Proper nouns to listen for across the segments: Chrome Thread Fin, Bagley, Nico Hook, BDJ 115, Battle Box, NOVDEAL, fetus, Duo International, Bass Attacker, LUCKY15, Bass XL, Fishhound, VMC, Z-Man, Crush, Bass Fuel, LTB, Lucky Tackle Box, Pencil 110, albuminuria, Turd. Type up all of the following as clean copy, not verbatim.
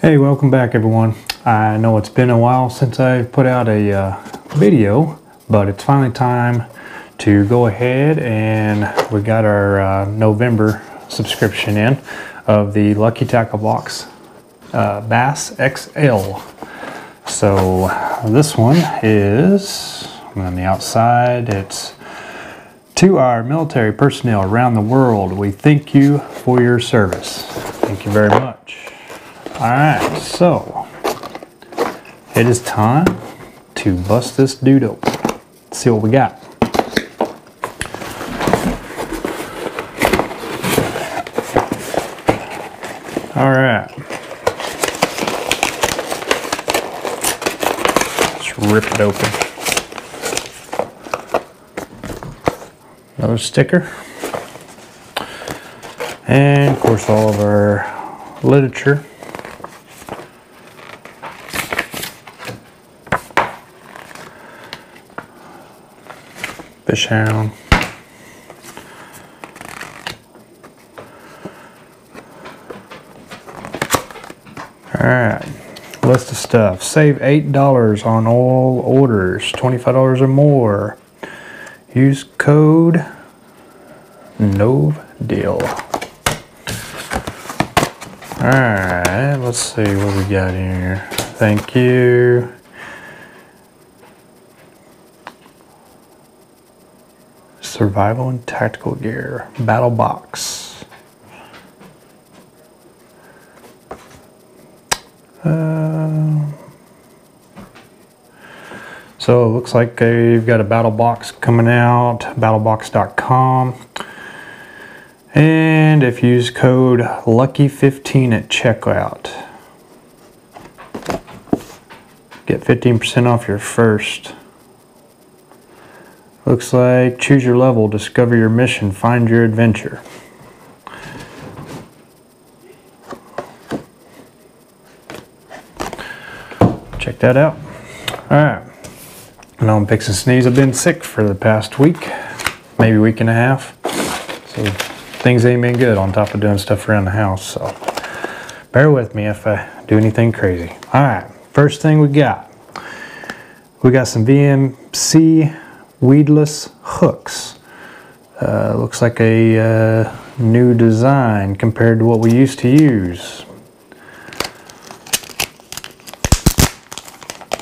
Hey, welcome back everyone. I know it's been a while since I've put out a video, but it's finally time to go ahead and we got our November subscription in of the Lucky Tackle Box Bass XL. So this one is on the outside. It's to our military personnel around the world. We thank you for your service. Thank you very much. Alright, so it is time to bust this dude open. Let's see what we got. Alright. Let's rip it open. Another sticker. And of course all of our literature. Fishhound, all right, list of stuff. Save $8 on all orders, $25 or more. Use code NOVDEAL. All right, let's see what we got here. Thank you. Survival and tactical gear. Battle box. So it looks like they've got a battle box coming out. Battlebox.com. And if you use code LUCKY15 at checkout, get 15% off your first. Looks like choose your level, discover your mission, find your adventure. Check that out. Alright. I know I'm fixing to sneeze. I've been sick for the past week, maybe week and a half. So things ain't been good on top of doing stuff around the house. So bear with me if I do anything crazy. Alright, first thing we got. We got some VMC weedless hooks. Looks like a new design compared to what we used to use.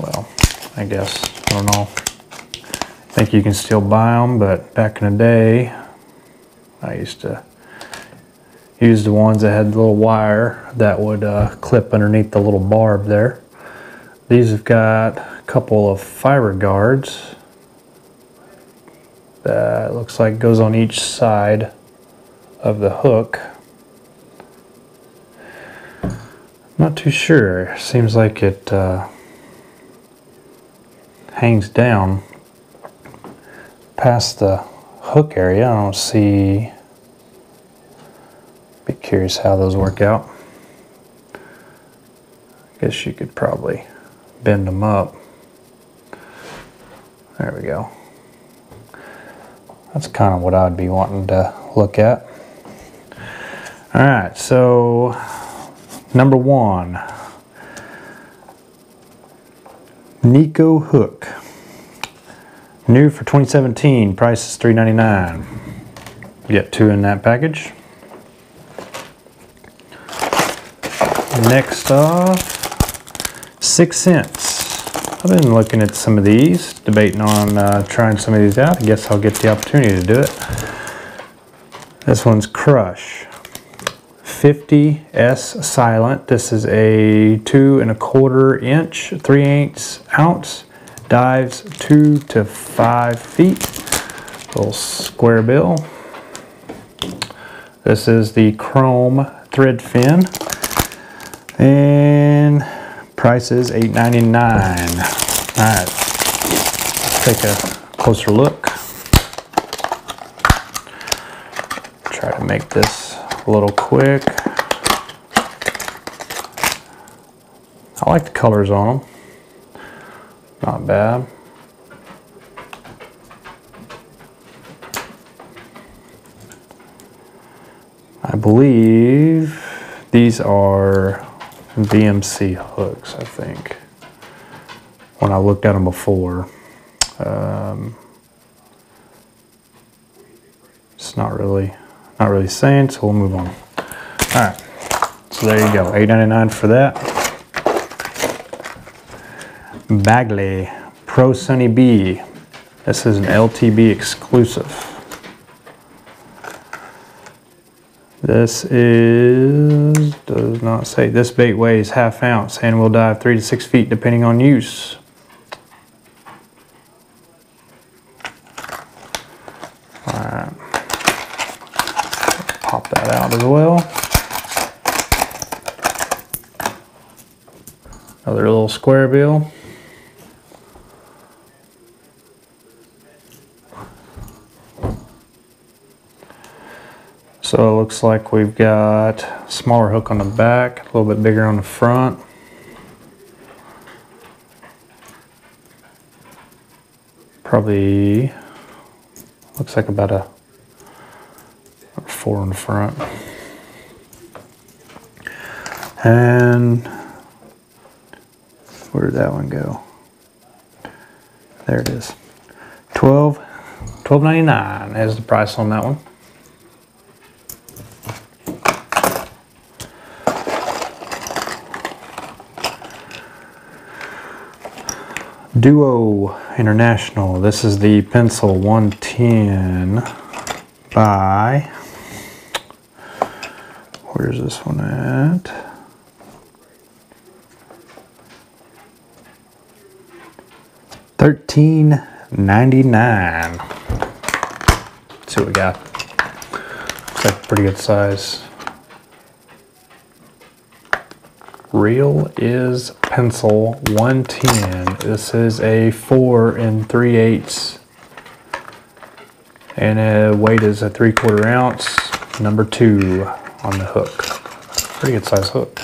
Well, I guess, I don't know. I think you can still buy them, but back in the day, I used to use the ones that had the little wire that would clip underneath the little barb there. These have got a couple of fiber guards. That looks like goes on each side of the hook. Not too sure. Seems like it hangs down past the hook area. I don't see. Be curious how those work out. I guess you could probably bend them up. There we go. That's kind of what I'd be wanting to look at. All right, so number one, Nico Hook, new for 2017, price is $3.99. You get two in that package. Next off, 6 Cents. I've been looking at some of these, debating on trying some of these out. I guess I'll get the opportunity to do it. This one's Crush 50S Silent. This is a 2 1/4 inch, 3/8 ounce, dives 2 to 5 feet. Little square bill. This is the Chrome Thread Fin. And price is $8.99. Alright, let's take a closer look. Try to make this a little quick. I like the colors on them. Not bad. I believe these are VMC hooks, I think, when I looked at them before. It's not really saying, so we'll move on. All right, so there you go, $8.99 for that. Bagley Pro Sunny B. This is an LTB exclusive. This is, does not say, this bait weighs 1/2 ounce and will dive 3 to 6 feet depending on use. All right, pop that out as well. Another little square bill. So it looks like we've got smaller hook on the back, a little bit bigger on the front. Probably looks like about a 4 on the front. And where did that one go? There it is. $12.99 is the price on that one. Duo International. This is the Pencil 110 by, where's this one at? $13.99. Let's see what we got. Looks like a pretty good size. Reel is Pencil 110. This is a 4 3/8, and weight is a 3/4 ounce. Number 2 on the hook. Pretty good size hook.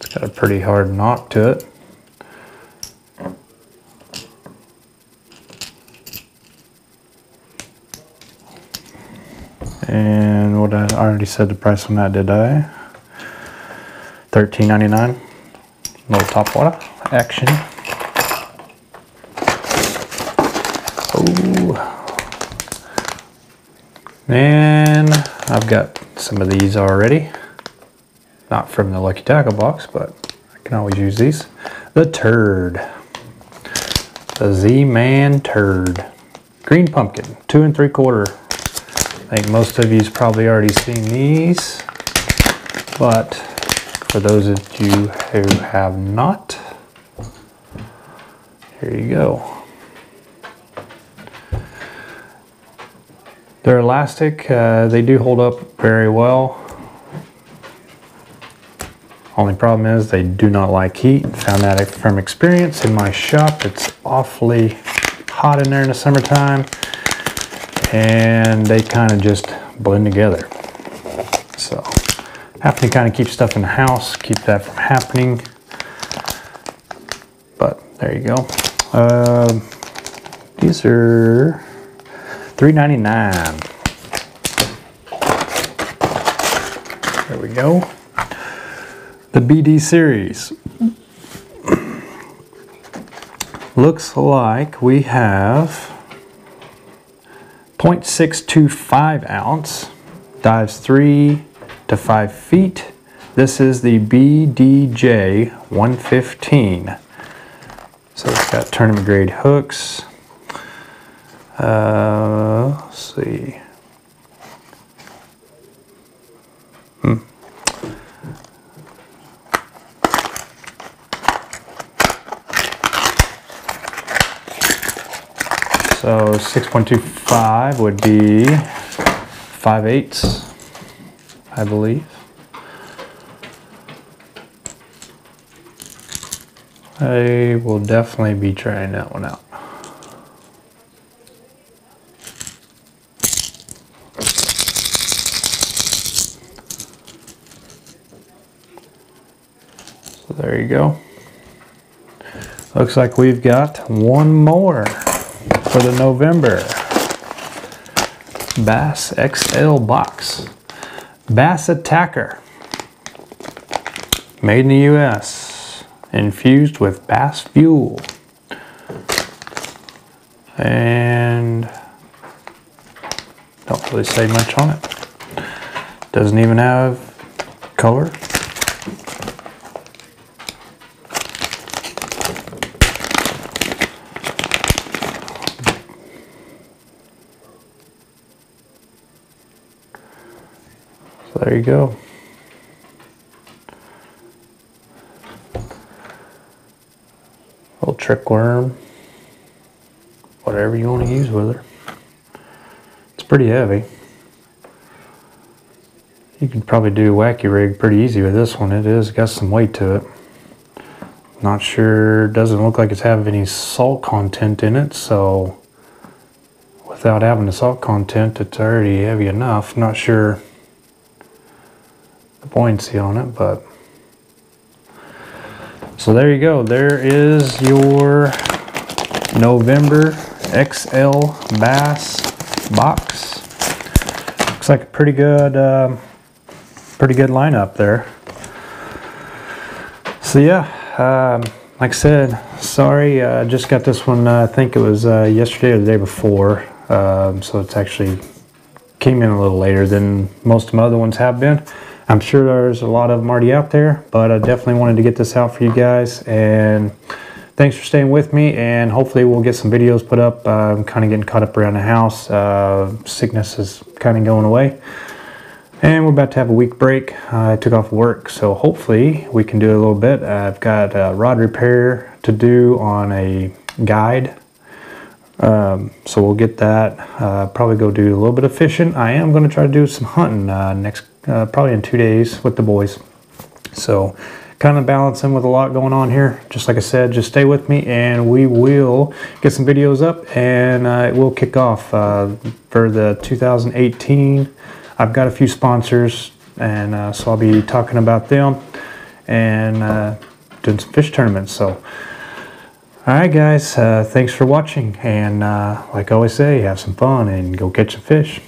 It's got a pretty hard knock to it. And what I already said the price on that, did I? $13.99. Little top water action. Oh, and I've got some of these already. Not from the Lucky Tackle box, but I can always use these. The Turd, the Z-Man Turd, green pumpkin, 2 3/4. I think most of you's probably already seen these, but for those of you who have not, here you go. They're elastic, they do hold up very well. Only problem is they do not like heat. Found that from experience in my shop. It's awfully hot in there in the summertime, and they kind of just blend together. So have to kind of keep stuff in the house, keep that from happening. But there you go. These are $3.99. There we go. The BD series. Looks like we have 0.625 ounce, dives 3 to 5 feet. This is the BDJ 115. So it's got tournament grade hooks. Let's see. So 6.25 would be 5/8, I believe. I will definitely be trying that one out. So there you go. Looks like we've got one more. for the November Bass XL box. Bass Attacker, made in the US, infused with Bass Fuel. And don't really say much on it. Doesn't even have color. So there you go. Little trick worm. Whatever you want to use with her. It's pretty heavy. You could probably do wacky rig pretty easy with this one. It is got some weight to it. Not sure, doesn't look like it's having any salt content in it, so without having the salt content, it's already heavy enough. Not sure the buoyancy on it, but so there you go. There is your November XL Bass box. Looks like a pretty good lineup there. So yeah, like I said, sorry, I just got this one, I think it was yesterday or the day before, so it's actually came in a little later than most of my other ones have been. I'm sure there's a lot of them already out there, but I definitely wanted to get this out for you guys, and thanks for staying with me, and hopefully we'll get some videos put up. I'm kind of getting caught up around the house, sickness is kind of going away. And we're about to have a week break. I took off work, so hopefully we can do a little bit. I've got a rod repair to do on a guide, so we'll get that. Probably go do a little bit of fishing. I am going to try to do some hunting next, probably in 2 days with the boys. So kind of balancing with a lot going on here. Just like I said, just stay with me, and we will get some videos up, and it will kick off for the 2018. I've got a few sponsors, and so I'll be talking about them and doing some fish tournaments. So, all right, guys, thanks for watching, and like I always say, have some fun and go catch some fish.